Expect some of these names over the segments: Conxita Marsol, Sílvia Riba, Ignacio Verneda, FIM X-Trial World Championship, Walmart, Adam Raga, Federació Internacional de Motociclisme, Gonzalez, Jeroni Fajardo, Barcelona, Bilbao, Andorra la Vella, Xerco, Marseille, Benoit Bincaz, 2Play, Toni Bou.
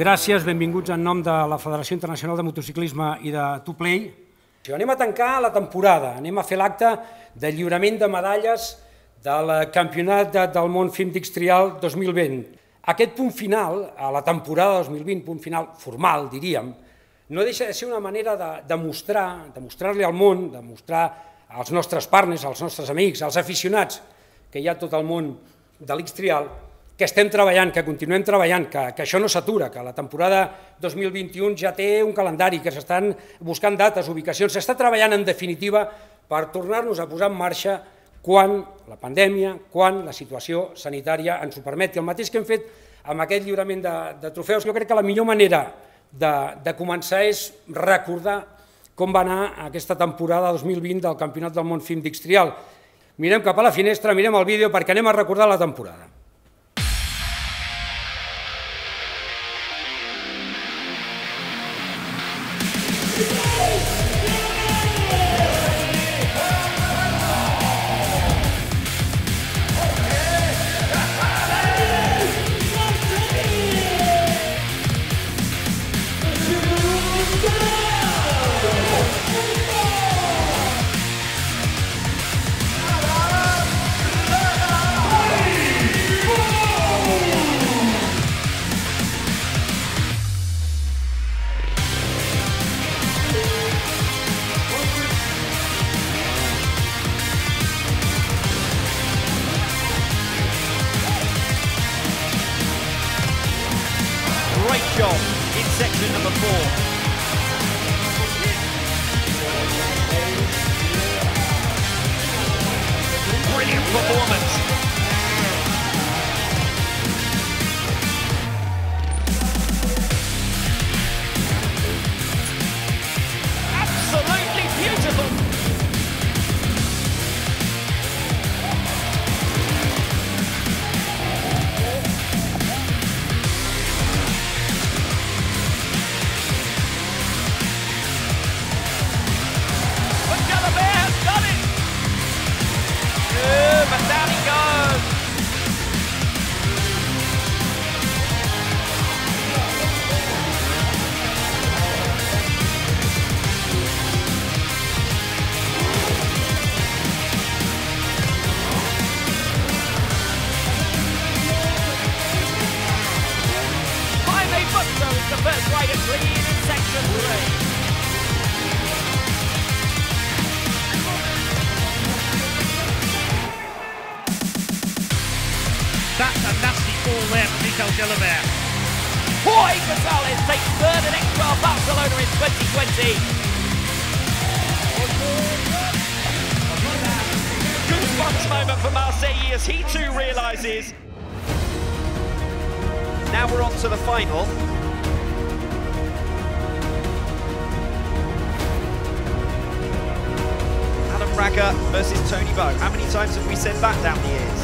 Gràcies, benvinguts en nom de la Federació Internacional de Motociclisme i de 2Play. Anem a tancar la temporada, anem a fer l'acte de lliurament de medalles del Campionat del Món FIM X-Trial 2020. Aquest punt final, a la temporada 2020, punt final formal, diríem, no deixa de ser una manera de demostrar-li al món, de mostrar als nostres partners, als nostres amics, als aficionats que hi ha tot el món de l'X-Trial, que estem treballant, que continuem treballant, que això no s'atura, que la temporada 2021 ja té un calendari, que s'estan buscant dates, ubicacions, s'està treballant en definitiva per tornar-nos a posar en marxa quan la pandèmia, quan la situació sanitària ens ho permeti. El mateix que hem fet amb aquest lliurament de trofeus, jo crec que la millor manera de començar és recordar com va anar aquesta temporada 2020 del Campionat del Món FIM X-Trial. Mirem cap a la finestra, mirem el vídeo perquè anem a recordar la temporada. Boy, Gonzalez takes third in X-Trial Barcelona in 2020. Goosebumps moment for Marseille as he too realises. Now we're on to the final. Adam Raga versus Toni Bou. How many times have we said that down the years?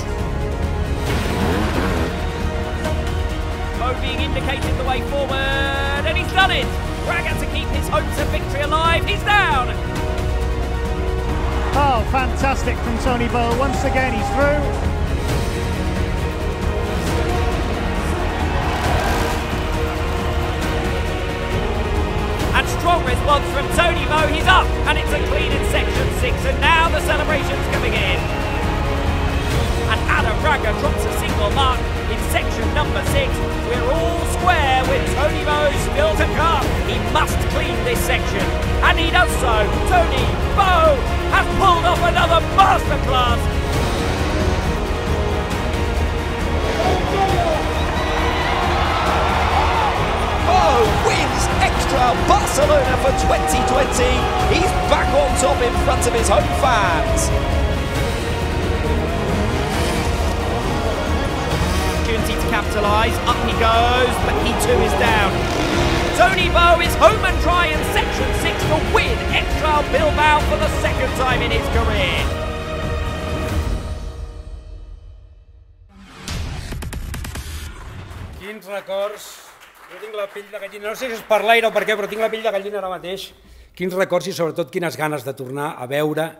Being indicated the way forward, and he's done it! Raga to keep his hopes of victory alive, he's down! Oh, fantastic from Toni Bou, once again he's through. And strong response from Toni Bou, he's up, and it's a clean in section 6, and now the celebration's coming in. And Adam Raga drops a single mark in section number 6. We're all square with Toni Bou still to come. He must clean this section, and he does so. Toni Bou has pulled off another masterclass. Bou wins X-Trial Barcelona for 2020. He's back on top in front of his home fans. To capitalise, up he goes, but he too is down. Toni Bou is home and dry in section 6 to win X-Trial Bilbao for the second time in his career. Quins records, jo tinc la pell de gallina, no sé si és per l'aire o per què, però tinc la pell de gallina ara mateix. Quins records i sobretot quines ganes de tornar a veure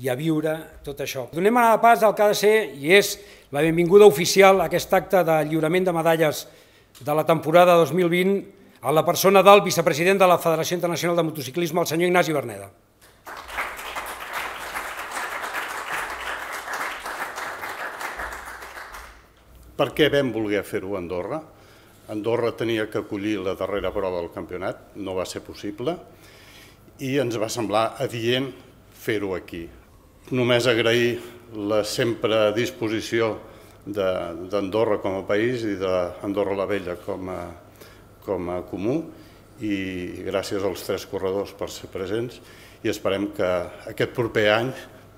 i a viure tot això. Donem ara pas al que ha de ser, i és la benvinguda oficial a aquest acte de lliurament de medalles de la temporada 2020 a la persona del vicepresident de la Federació Internacional de Motociclisme, el senyor Ignacio Verneda. Per què vam voler fer-ho a Andorra? Andorra tenia que acollir la darrera prova del campionat, no va ser possible, i ens va semblar adient fer-ho aquí. Només agrair la sempre disposició d'Andorra com a país i d'Andorra la Vella com a comú, i gràcies als tres corredors per ser presents, i esperem que aquest proper any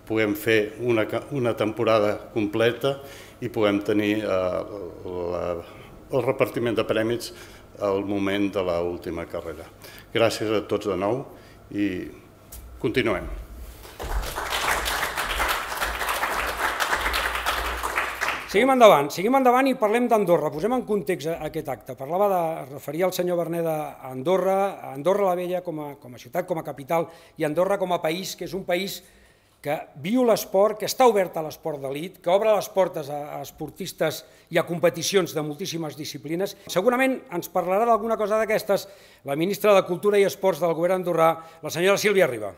puguem fer una temporada completa i puguem tenir el repartiment de prèmits al moment de l'última carrera. Gràcies a tots de nou i continuem. Seguim endavant i parlem d'Andorra. Posem en context aquest acte. Parlava de referir al senyor Verneda a Andorra, la Vella com a ciutat, com a capital, i Andorra com a país, que és un país que viu l'esport, que està obert a l'esport d'elit, que obre les portes a esportistes i a competicions de moltíssimes disciplines. Segurament ens parlarà d'alguna cosa d'aquestes la ministra de Cultura i Esports del govern andorrà, la senyora Sílvia Riba.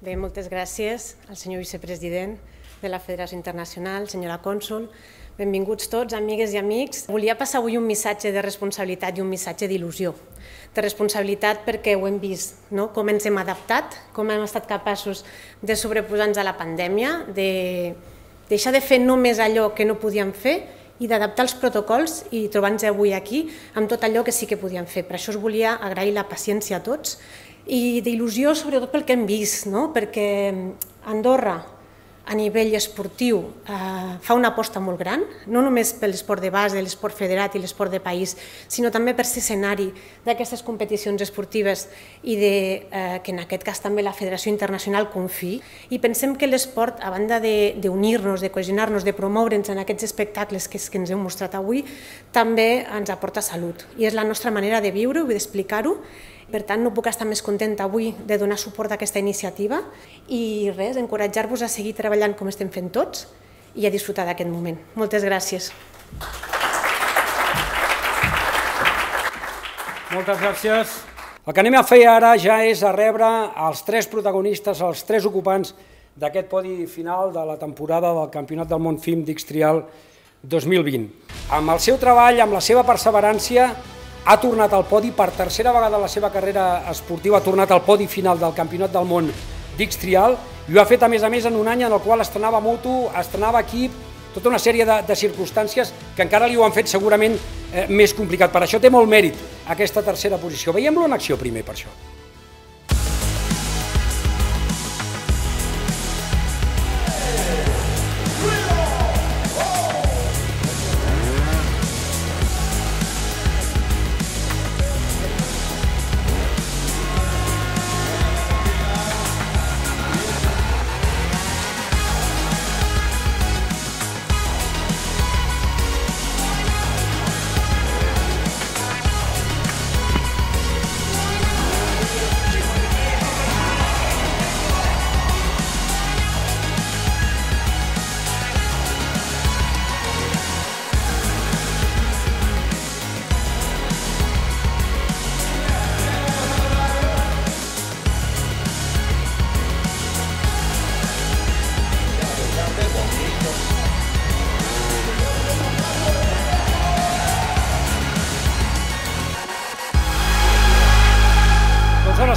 Bé, moltes gràcies al senyor vicepresident de la Federació Internacional, senyora cònsol, benvinguts tots, amigues i amics. Volia passar avui un missatge de responsabilitat i un missatge d'il·lusió. De responsabilitat perquè ho hem vist, com ens hem adaptat, com hem estat capaços de sobreposar-nos a la pandèmia, de deixar de fer només allò que no podíem fer i d'adaptar els protocols i trobar-nos avui aquí amb tot allò que sí que podíem fer. Per això us volia agrair la paciència a tots i d'il·lusió sobretot pel que hem vist, perquè Andorra a nivell esportiu fa una aposta molt gran, no només per l'esport de base, l'esport federat i l'esport de país, sinó també per ser escenari d'aquestes competicions esportives i que en aquest cas també la Federació Internacional confiï. I pensem que l'esport, a banda d'unir-nos, de cohesionar-nos, de promoure'ns en aquests espectacles que ens heu mostrat avui, també ens aporta salut. I és la nostra manera de viure-ho i d'explicar-ho. Per tant, no puc estar més contenta avui de donar suport a aquesta iniciativa i res, encoratjar-vos a seguir treballant com estem fent tots i a disfrutar d'aquest moment. Moltes gràcies. Moltes gràcies. El que anem a fer ara ja és a rebre els tres protagonistes, els tres ocupants d'aquest podi final de la temporada del Campionat del Món FIM X-Trial 2020. Amb el seu treball, amb la seva perseverança, ha tornat al podi per tercera vegada a la seva carrera esportiva, ha tornat al podi final del Campionat del Món d'X-Trial i ho ha fet a més en un any en el qual estrenava moto, estrenava equip, tota una sèrie de circumstàncies que encara li ho han fet segurament més complicat. Per això té molt mèrit aquesta tercera posició. Veiem-lo en acció primer per això.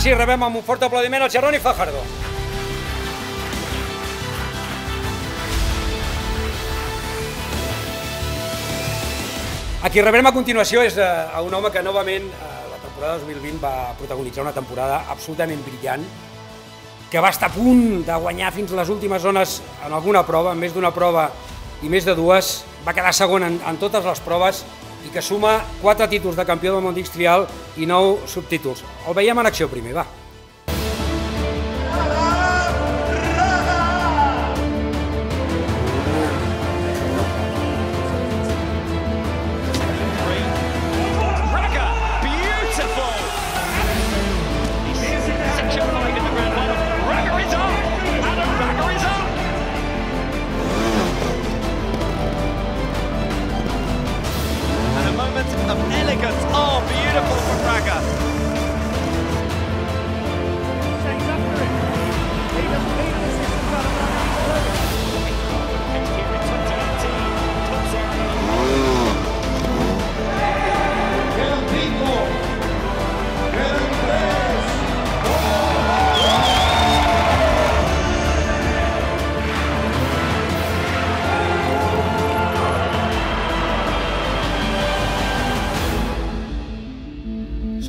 Sí, rebem amb un fort aplaudiment el Jeroni Fajardo. A qui rebrem a continuació és a un home que novament la temporada 2020 va protagonitzar una temporada absolutament brillant, que va estar a punt de guanyar fins a les últimes zones en alguna prova, en més d'una prova i més de dues, va quedar segon en totes les proves, i que suma 4 títols de campió del món d'X-Trial i 9 subtítols. El veiem en acció primer, va. Raga, beautiful! Raga is up! Adam Raga is up!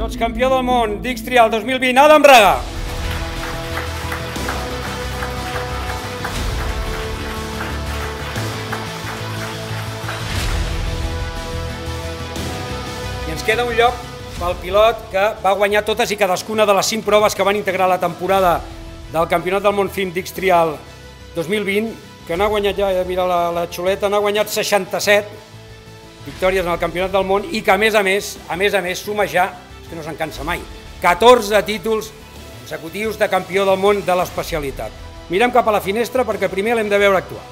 Sots campió del món d'X-Trial 2020, Adam Raga. I ens queda un lloc pel pilot que va guanyar totes i cadascuna de les 5 proves que van integrar la temporada del Campionat del Món FIM X-Trial 2020, que n'ha guanyat ja, mira la xuleta, n'ha guanyat 67 victòries en el Campionat del Món i que a més a més suma ja, és que no se'n cansa mai, 14 títols consecutius de campió del món de l'especialitat. Mirem cap a la finestra perquè primer l'hem de veure actuar.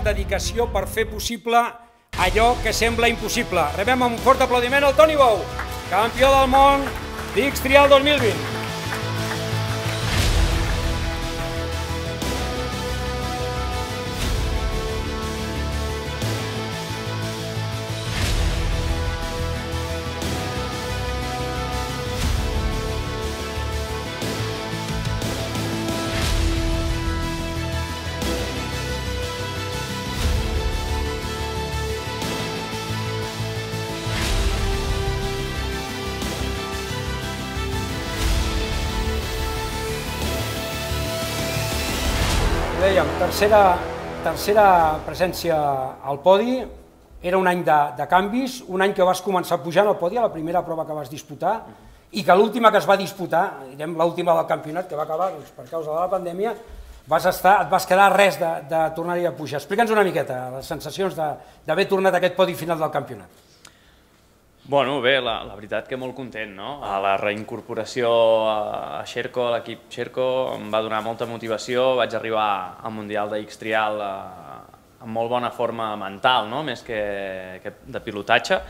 Dedicació per fer possible allò que sembla impossible. Rebem amb un fort aplaudiment el Toni Bou, campió del món d'X-Trial 2020. Tercera presència al podi. Era un any de canvis, un any que vas començar pujant al podi a la primera prova que vas disputar i que l'última que es va disputar, l'última del campionat que va acabar per causa de la pandèmia, et vas quedar res de tornar-hi a pujar. Explica'ns una miqueta les sensacions d'haver tornat a aquest podi final del campionat. Bueno, bé, la veritat que molt content, no? La reincorporació a Xerco, a l'equip Xerco, em va donar molta motivació, vaig arribar al Mundial de X-Trial amb molt bona forma mental, no? Més que de pilotatge,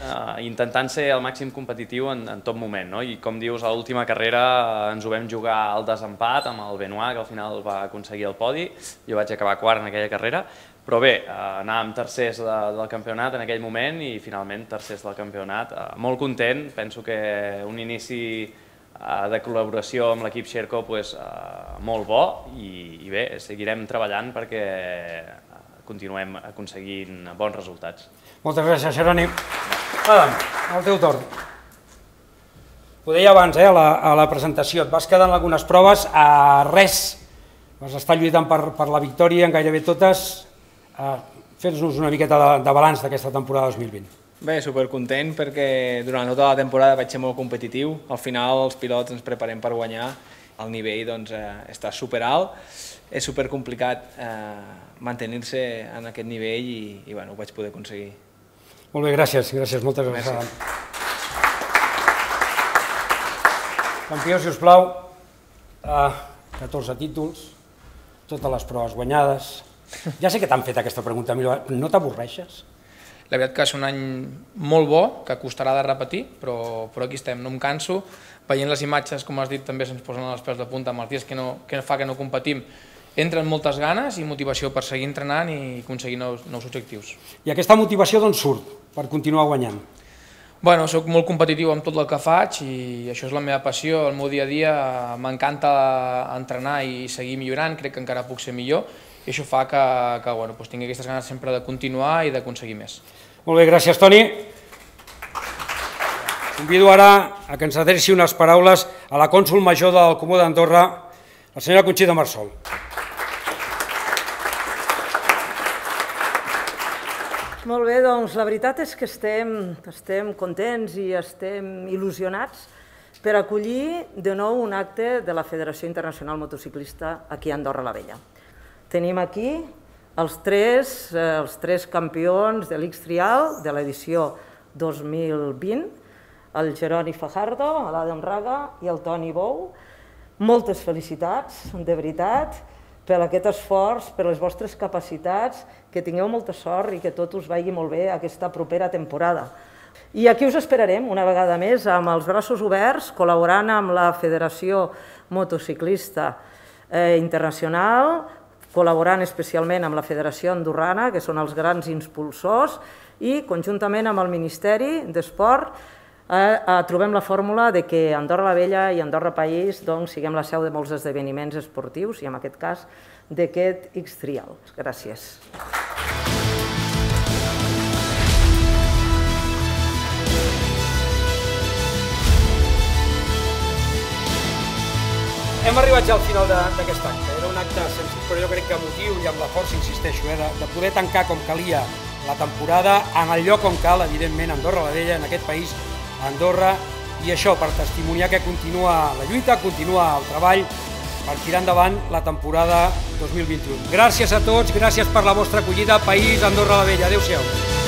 intentant ser el màxim competitiu en tot moment, no? I com dius, a l'última carrera ens ho vam jugar al desempat amb el Benoit, que al final va aconseguir el podi, jo vaig acabar quart en aquella carrera. Però bé, anàvem tercers del campionat en aquell moment i finalment tercers del campionat. Molt content, penso que un inici de col·laboració amb l'equip Xerco molt bo i bé, seguirem treballant perquè continuem aconseguint bons resultats. Moltes gràcies, Jeroni. Adam, el teu torn. Ho deia abans, a la presentació, et vas quedar en algunes proves a res. Vas estar lluitant per la victòria en gairebé totes. Fes-nos una miqueta de balanç d'aquesta temporada 2020. Bé, supercontent perquè durant tota la temporada vaig ser molt competitiu. Al final els pilots ens preparem per guanyar. El nivell està superalt. És supercomplicat mantenir-se en aquest nivell i ho vaig poder aconseguir. Molt bé, gràcies. Moltes gràcies. Campió, si us plau, 14 títols, totes les proves guanyades. Ja sé que t'han fet aquesta pregunta, no t'avorreixes? La veritat que és un any molt bo, que costarà de repetir, però aquí estem, no em canso. Veient les imatges, com has dit, també se'ns posen els pèls de punta amb els dies que fa que no competim. Entren moltes ganes i motivació per seguir entrenant i aconseguir nous objectius. I aquesta motivació d'on surt per continuar guanyant? Bueno, soc molt competitiu amb tot el que faig i això és la meva passió, el meu dia a dia. M'encanta entrenar i seguir millorant, crec que encara puc ser millor i això fa que tingui aquestes ganes sempre de continuar i d'aconseguir més. Molt bé, gràcies, Toni. Convido ara a que ens adreci unes paraules a la cònsol major del Comú d'Andorra, la senyora Conxita Marsol. Molt bé, doncs la veritat és que estem contents i estem il·lusionats per acollir de nou un acte de la Federació Internacional Motociclista aquí a Andorra la Vella. Tenim aquí els tres campions de l'X-Trial de l'edició 2020, el Jeroni Fajardo, l'Adam Raga i el Toni Bou. Moltes felicitats, de veritat, per aquest esforç, per les vostres capacitats, que tingueu molta sort i que tot us vagi molt bé aquesta propera temporada. I aquí us esperarem una vegada més amb els braços oberts, col·laborant amb la Federació Motociclista Internacional, col·laborant especialment amb la Federació Andorrana, que són els grans impulsors, i conjuntament amb el Ministeri d'Esport trobem la fórmula que Andorra la Vella i Andorra País siguem la seu de molts esdeveniments esportius i, en aquest cas, d'aquest X-Trial. Gràcies. Hem arribat ja al final d'aquest acte. Era un acte senzill, però jo crec que motiu i amb la força, insisteixo, de poder tancar com calia la temporada en el lloc on cal, evidentment, Andorra la Vella, en aquest país, Andorra, i això per testimoniar que continua la lluita, continua el treball per tirar endavant la temporada 2021. Gràcies a tots, gràcies per la vostra acollida, país Andorra la Vella. Adéu-siau.